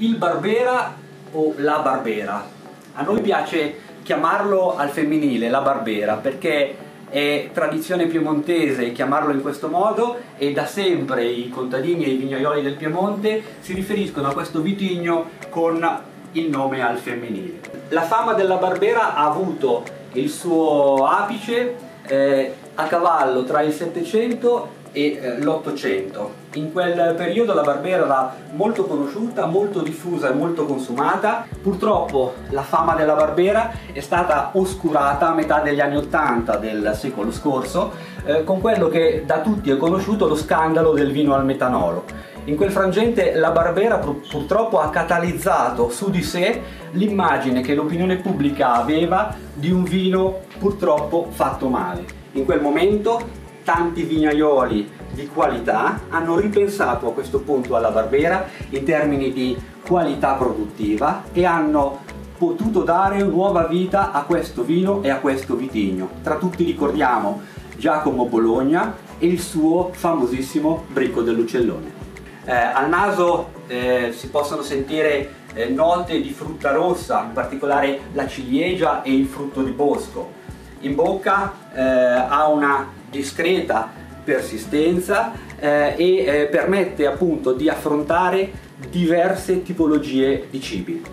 il barbera o la barbera. A noi piace chiamarlo al femminile, la barbera, perché è tradizione piemontese chiamarlo in questo modo, e da sempre i contadini e i vignaioli del Piemonte si riferiscono a questo vitigno con il nome al femminile. La fama della barbera ha avuto il suo apice a cavallo tra il 700 e l'800. In quel periodo la barbera era molto conosciuta, molto diffusa e molto consumata. Purtroppo la fama della barbera è stata oscurata a metà degli anni 80 del secolo scorso con quello che da tutti è conosciuto, lo scandalo del vino al metanolo. In quel frangente la barbera purtroppo ha catalizzato su di sé l'immagine che l'opinione pubblica aveva di un vino purtroppo fatto male. In quel momento tanti vignaioli di qualità hanno ripensato a questo punto alla barbera in termini di qualità produttiva e hanno potuto dare nuova vita a questo vino e a questo vitigno. Tra tutti ricordiamo Giacomo Bologna e il suo famosissimo Bricco dell'Uccellone. Al naso si possono sentire note di frutta rossa, in particolare la ciliegia e il frutto di bosco. In bocca ha una discreta persistenza e permette appunto di affrontare diverse tipologie di cibi.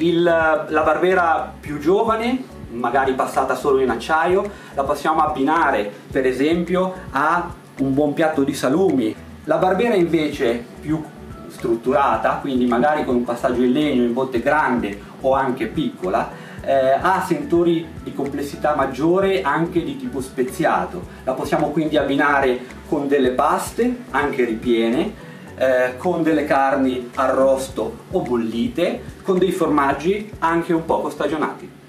La barbera più giovane, magari passata solo in acciaio, la possiamo abbinare per esempio a un buon piatto di salumi. La barbera invece più strutturata, quindi magari con un passaggio in legno, in botte grande o anche piccola, ha sentori di complessità maggiore anche di tipo speziato. La possiamo quindi abbinare con delle paste, anche ripiene, con delle carni arrosto o bollite, con dei formaggi anche un poco stagionati.